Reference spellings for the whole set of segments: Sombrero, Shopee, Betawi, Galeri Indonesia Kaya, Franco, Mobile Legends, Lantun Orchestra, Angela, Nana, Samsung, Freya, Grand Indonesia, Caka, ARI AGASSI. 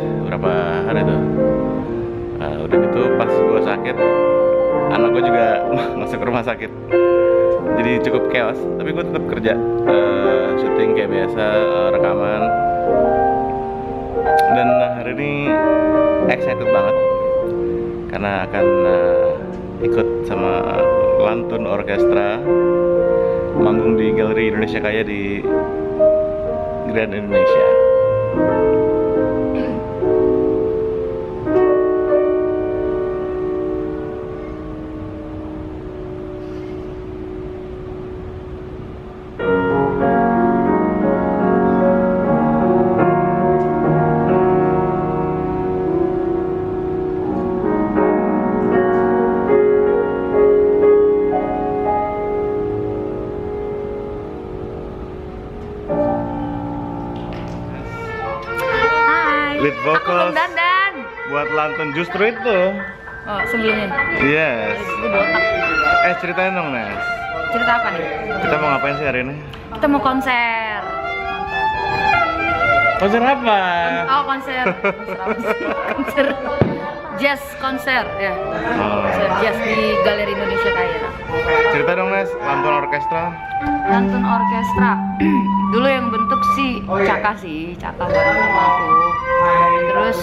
berapa hari tuh. Udah gitu pas gue sakit, anak gue juga masuk rumah sakit, jadi cukup chaos. Tapi gue tetap kerja, syuting kayak biasa, rekaman. Dan hari ini excited banget karena akan ikut sama Lantun Orchestra manggung di Galeri Indonesia Kaya di Grand Indonesia. Lead vocals buat Lantun justru itu. Oh, sebelumnya. Yes. Ceritain dong, Nes. Cerita apa nih? Kita mau ngapain sih hari ini? Kita mau konser. Konser apa? Oh, konser. Konser jazz konser ya. Oh. Konser jazz di Galeri Indonesia Kaya. Cerita dong, Nes, Lantun Orchestra. Lantun Orchestra. Dulu yang bentuk sih Caka sih, Caka bareng sama aku. Terus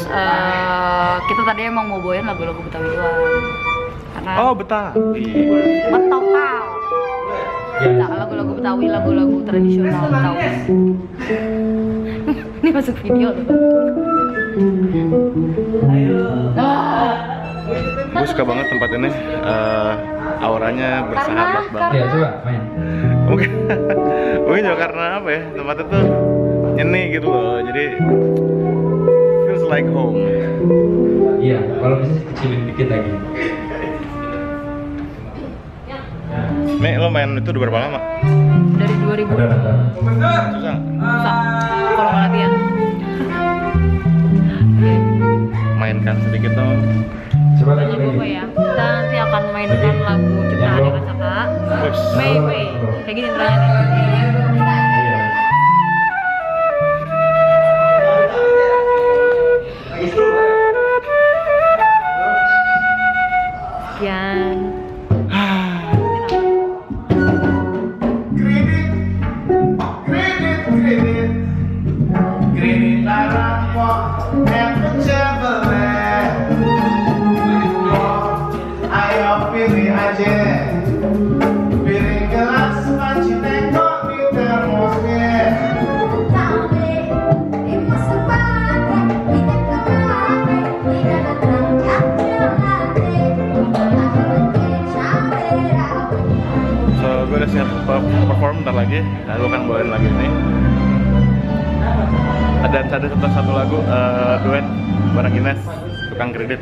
kita tadi emang mau bawain lagu-lagu Betawi doang. Karena oh, Betawi. Betokal. Enggak, lagu-lagu Betawi, lagu-lagu tradisional Betawi. Ini masuk video loh. Ayo. Gue suka banget tempat ini. Auranya bersahabat banget. Iya, coba main. Mungkin juga karena apa ya? Tempatnya tuh nyenih gitu loh. Jadi feels like home. Iya, kalau bisa kecilin dikit lagi. Mek, lo main itu udah berapa lama? Dari 2000. Susah. Kalau latihan. Mainkan sedikit dong. Coba gue ya. Kita nanti akan mainkan lagu ciptaan Kacaka. Mei. Kayak gini ternyata. Perform ntar lagi, gue akan bawain lagi nih. Ada satu lagu duet bareng Ines, tukang kredit.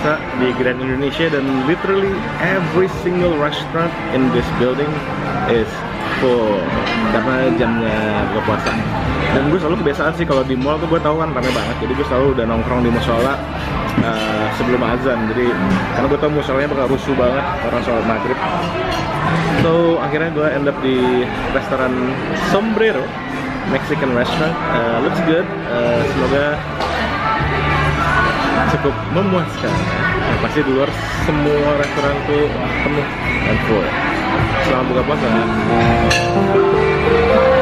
biasa di Grand Indonesia, dan literally every single restaurant in this building is full karena jamnya buka puasa. Dan gue selalu kebiasaan sih kalau di mall tuh gue tahu kan ramai banget, jadi gue selalu udah nongkrong di mushola sebelum azan. Jadi karena gue tahu musholanya bakal rusuh banget orang sholat maghrib, so akhirnya gue end up di restoran Sombrero, Mexican restaurant. Looks good, semoga cukup memuaskan. Nah, pasti di luar semua restoran tuh penuh dan full. Selamat buka puasa.